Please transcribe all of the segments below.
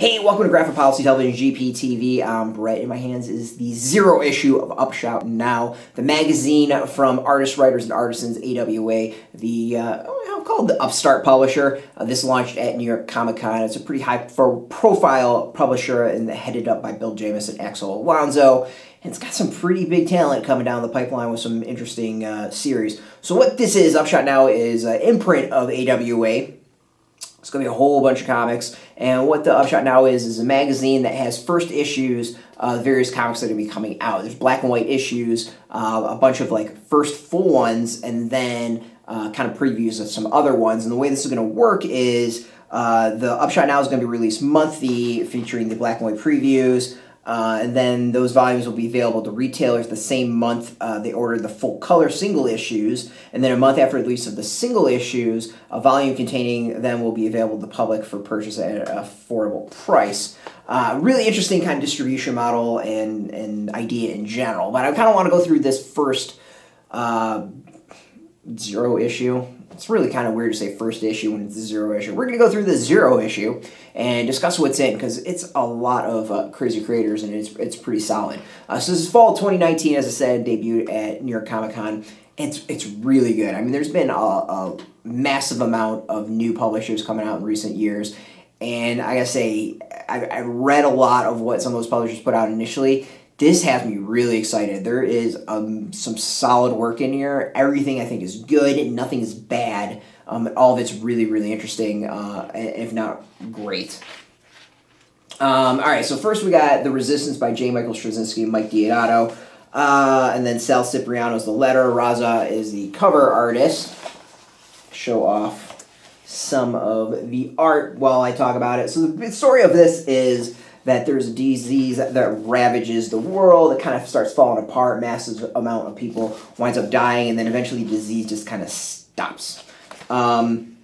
Hey, welcome to Graphic Policy Television, GPTV. I'm Brett. In my hands is the zero issue of Upshot Now, the magazine from Artists, Writers, and Artisans, AWA, the, I'll call it the upstart publisher. This launched at New York Comic Con. It's a pretty high-profile publisher and headed up by Bill Jamis and Axel Alonso. And it's got some pretty big talent coming down the pipeline with some interesting series. So what this is, Upshot Now, is an imprint of AWA. It's going to be a whole bunch of comics, and what the Upshot Now is a magazine that has first issues of various comics that are going to be coming out. There's black and white issues, a bunch of like first full ones, and then kind of previews of some other ones. And the way this is going to work is the Upshot Now is going to be released monthly, featuring the black and white previews, and then those volumes will be available to retailers the same month they ordered the full color single issues, and then a month after release of the single issues, a volume containing them will be available to the public for purchase at an affordable price. Really interesting kind of distribution model and idea in general, but I kind of want to go through this first zero issue. It's really kind of weird to say first issue when it's the zero issue. We're going to go through the zero issue and discuss what's in, because it's a lot of crazy creators and it's pretty solid. So this is fall 2019, as I said, debuted at New York Comic Con. It's really good. I mean, there's been a massive amount of new publishers coming out in recent years. And I got to say, I read a lot of what some of those publishers put out initially. This has me really excited. There is some solid work in here. Everything, I think, is good. Nothing is bad. All of it's really, really interesting, if not great. All right, so first we got The Resistance by J. Michael Straczynski and Mike Deodato. And then Sal Cipriano is the letter. Raza is the cover artist. Show off some of the art while I talk about it. So the story of this is that there's a disease that ravages the world. It kind of starts falling apart. Massive amount of people winds up dying, and then eventually the disease just kind of stops. And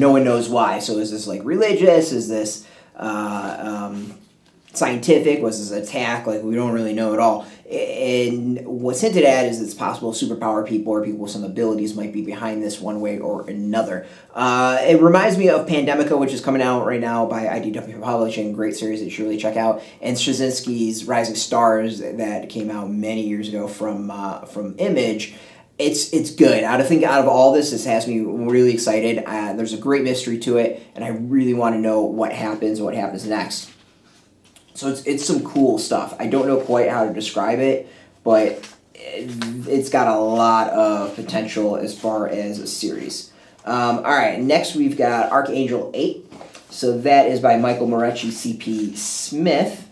no one knows why. So is this like religious? Is this scientific? Was this attack? Like, we don't really know at all. And what's hinted at is it's possible superpower people or people with some abilities might be behind this one way or another. It reminds me of Pandemica, which is coming out right now by IDW Publishing. Great series that you should really check out. And Straczynski's Rising Stars that came out many years ago from Image. It's good. I think out of all this has me really excited. There's a great mystery to it, and I really want to know what happens next. So it's some cool stuff. I don't know quite how to describe it, but it's got a lot of potential as far as a series. All right, next we've got Archangel 8. So that is by Michael Moreci, C.P. Smith.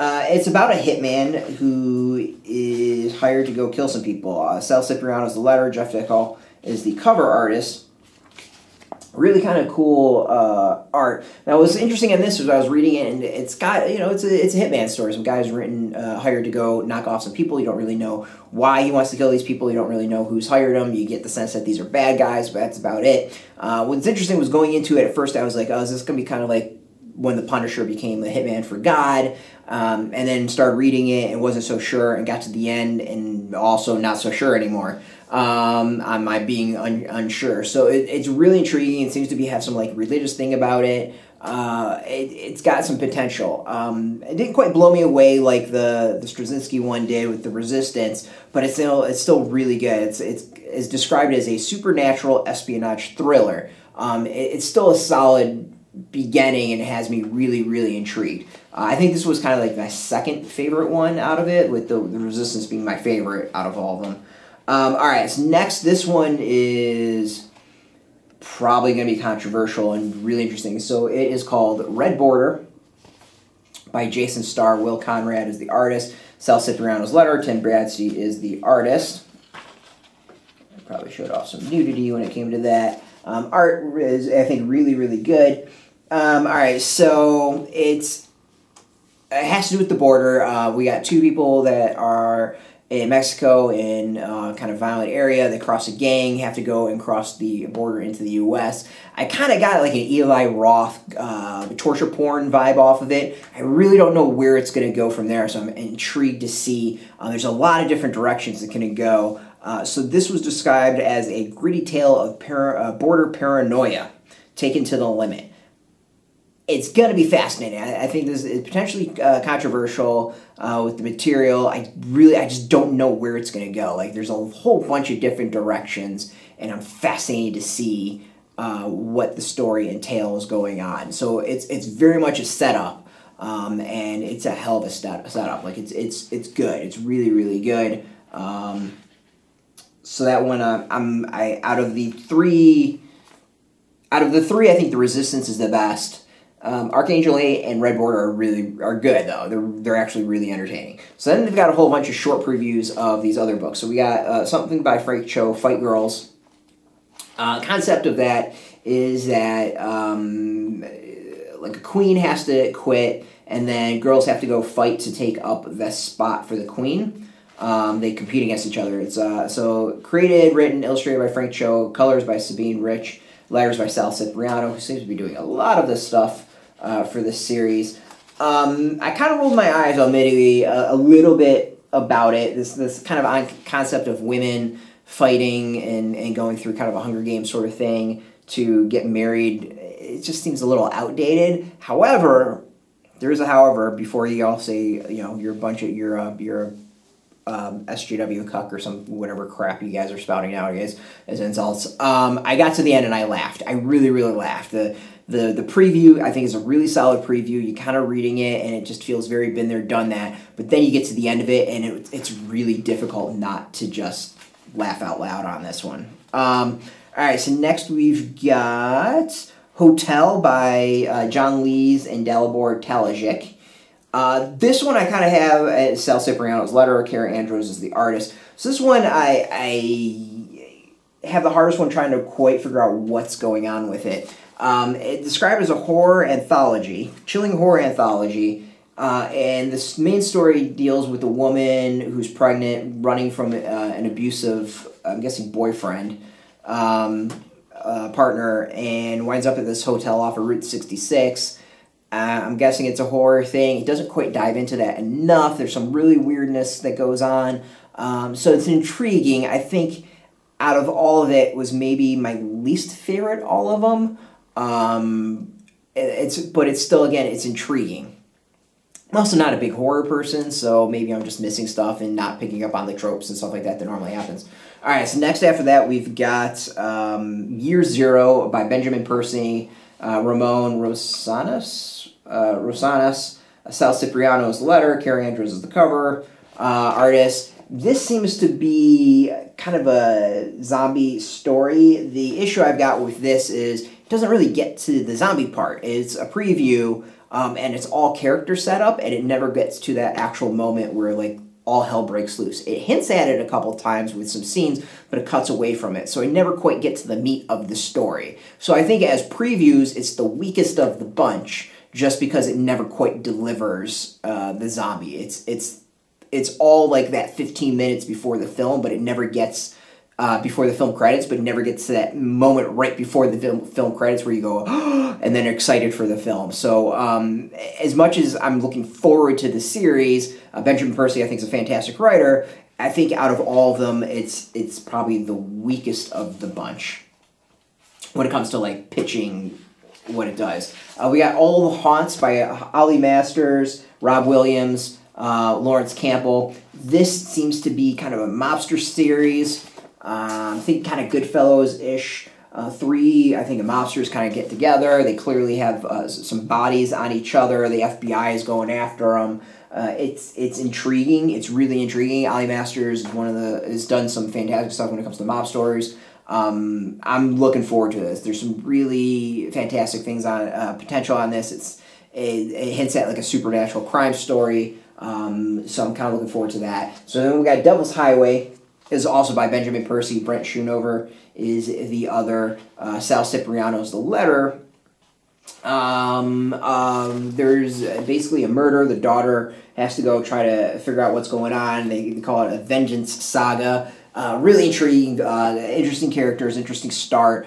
It's about a hitman who is hired to go kill some people. Sal Cipriano is the letter. Jeff Dekal is the cover artist. Really kind of cool art. Now, what's interesting in this was I was reading it, and it's got, you know, it's a hitman story. Some guy's hired to go knock off some people. You don't really know why he wants to kill these people. You don't really know who's hired him. You get the sense that these are bad guys, but that's about it. What's interesting was going into it, at first I was like, oh, is this going to be kind of like when the Punisher became the hitman for God? And then started reading it and wasn't so sure, and got to the end and also not so sure anymore. On my being unsure. So it's really intriguing. It seems to have some like religious thing about it. It's got some potential. It didn't quite blow me away like the Straczynski one did with The Resistance, but it's still really good. It's described as a supernatural espionage thriller. It's still a solid beginning, and it has me really, really intrigued. I think this was kind of like my second favorite one out of it, with the Resistance being my favorite out of all of them. All right, so next, this one is probably going to be controversial and really interesting. So it is called Red Border by Jason Starr. Will Conrad is the artist. Sal Cipriano's letter. Tim Bradstreet is the artist. I probably showed off some nudity when it came to that. Art is, I think, really, really good. All right, so it has to do with the border. We got two people that are in Mexico, in kind of violent area. They cross a gang, have to go and cross the border into the U.S. I kind of got like an Eli Roth torture porn vibe off of it. I really don't know where it's going to go from there, so I'm intrigued to see. There's a lot of different directions it can go. So this was described as a gritty tale of border paranoia taken to the limit. It's going to be fascinating. I think this is potentially controversial with the material. I just don't know where it's going to go. Like, there's a whole bunch of different directions, and I'm fascinated to see what the story entails going on. So it's very much a setup, and it's a hell of a setup. Like, it's good. It's really, really good. So that one, out of the three, I think the Resistance is the best. Archangel 8 and Redborder are good, though. They're actually really entertaining. So then they've got a whole bunch of short previews of these other books. So we got something by Frank Cho, Fight Girls. Concept of that is that like a queen has to quit, and then girls have to go fight to take up the spot for the queen. They compete against each other. It's so created, written, illustrated by Frank Cho, colors by Sabine Rich, letters by Sal Cipriano, who seems to be doing a lot of this stuff for this series. I kind of rolled my eyes admittedly a little bit about it. This kind of concept of women fighting and going through kind of a Hunger Games sort of thing to get married, it just seems a little outdated. However, there is a however before you all say, you know, you're a bunch of, you're SJW cuck or some whatever crap you guys are spouting nowadays as insults. I got to the end and I laughed. I really, really laughed. The preview, I think, is a really solid preview. You're kind of reading it and it just feels very been there, done that. But then you get to the end of it and it's really difficult not to just laugh out loud on this one. All right, so next we've got Hotel by John Lees and Dalibor Talajić. This one I kind of have as Sal Cipriano's letter, Kaare Andrews is the artist. So this one I have the hardest one trying to quite figure out what's going on with it. It's described as a horror anthology, chilling horror anthology, and this main story deals with a woman who's pregnant, running from an abusive, I'm guessing boyfriend, partner, and winds up at this hotel off of Route 66. I'm guessing it's a horror thing. It doesn't quite dive into that enough. There's some really weirdness that goes on. So it's intriguing. I think out of all of it was maybe my least favorite, all of them. But it's still, again, it's intriguing. I'm also not a big horror person, so maybe I'm just missing stuff and not picking up on the tropes and stuff like that that normally happens. All right, so next after that, we've got Year Zero by Benjamin Percy, Ramon Rosanas, Sal Cipriano's letter, Kaare Andrews is the cover artist. This seems to be kind of a zombie story. The issue I've got with this is it doesn't really get to the zombie part. It's a preview, and it's all character setup, and it never gets to that actual moment where, like, all hell breaks loose. It hints at it a couple times with some scenes, but it cuts away from it, so I never quite get to the meat of the story. So I think as previews, it's the weakest of the bunch, just because it never quite delivers the zombie. It's all like that 15 minutes before the film, but it never gets before the film credits, but it never gets to that moment right before the film credits where you go, oh, and then excited for the film. So as much as I'm looking forward to the series, Benjamin Percy I think is a fantastic writer. I think out of all of them, it's probably the weakest of the bunch when it comes to like pitching what it does. We got All the Haunts by Ollie Masters, Rob Williams, Lawrence Campbell. This seems to be kind of a mobster series. I think kind of Goodfellas-ish. Three, I think, the mobsters kind of get together. They clearly have some bodies on each other. The FBI is going after them. It's intriguing. It's really intriguing. Ollie Masters has done some fantastic stuff when it comes to mob stories. I'm looking forward to this. There's some really fantastic things on potential on this. It hints at like a supernatural crime story. So I'm kind of looking forward to that. So then we got Devil's Highway. Is also by Benjamin Percy. Brent Schoonover is the other. Sal Cipriano's the letter. There's basically a murder. The daughter has to go try to figure out what's going on. They call it a vengeance saga. Really intriguing, interesting characters, interesting start.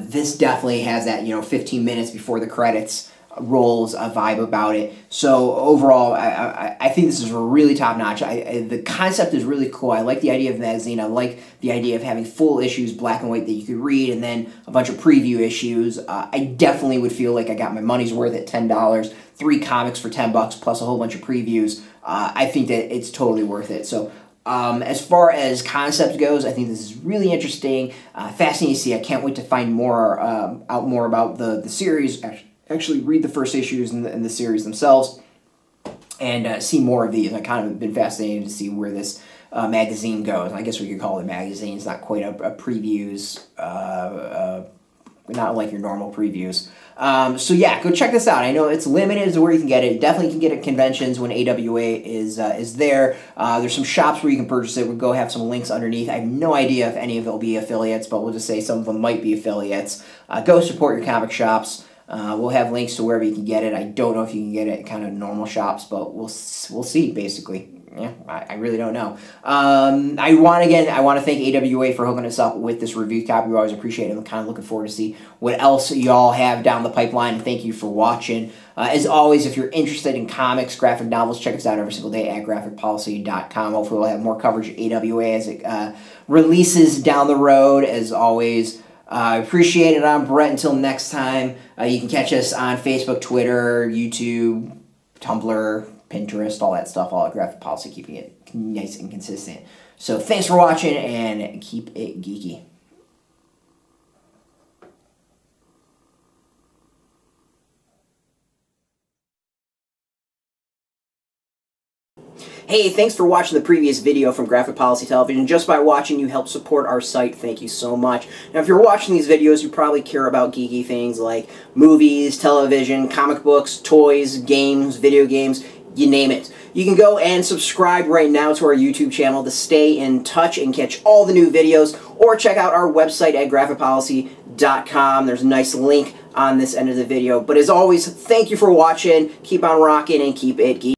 This definitely has that, you know, 15 minutes before the credits roles, a vibe about it. So overall, I think this is really top-notch. The concept is really cool. I like the idea of the magazine. I like the idea of having full issues, black and white, that you could read, and then a bunch of preview issues. I definitely would feel like I got my money's worth at $10. 3 comics for $10 plus a whole bunch of previews. I think that it's totally worth it. So as far as concept goes, I think this is really interesting, fascinating to see. I can't wait to find more out more about the series. Actually read the first issues and the series themselves, and see more of these. I kind of been fascinated to see where this magazine goes. I guess we could call it a magazine. It's not quite a previews, not like your normal previews. So yeah, go check this out. I know it's limited to where you can get it. Definitely can get it at conventions when AWA is there. There's some shops where you can purchase it. We'll go have some links underneath. I have no idea if any of it will be affiliates, but we'll just say some of them might be affiliates. Go support your comic shops. We'll have links to wherever you can get it. I don't know if you can get it at kind of normal shops, but we'll see, basically. Yeah, I really don't know. I want to thank AWA for hooking us up with this review copy. We always appreciate it. I'm kind of looking forward to see what else y'all have down the pipeline. Thank you for watching. As always, if you're interested in comics, graphic novels, check us out every single day at graphicpolicy.com. Hopefully we'll have more coverage at AWA as it releases down the road. As always, I appreciate it. I'm Brent. Until next time, you can catch us on Facebook, Twitter, YouTube, Tumblr, Pinterest, all that stuff, all at Graphic Policy, keeping it nice and consistent. So thanks for watching, and keep it geeky. Hey, thanks for watching the previous video from Graphic Policy Television. Just by watching, you help support our site. Thank you so much. Now, if you're watching these videos, you probably care about geeky things like movies, television, comic books, toys, games, video games, you name it. You can go and subscribe right now to our YouTube channel to stay in touch and catch all the new videos, or check out our website at graphicpolicy.com. There's a nice link on this end of the video. But as always, thank you for watching. Keep on rocking and keep it geeky.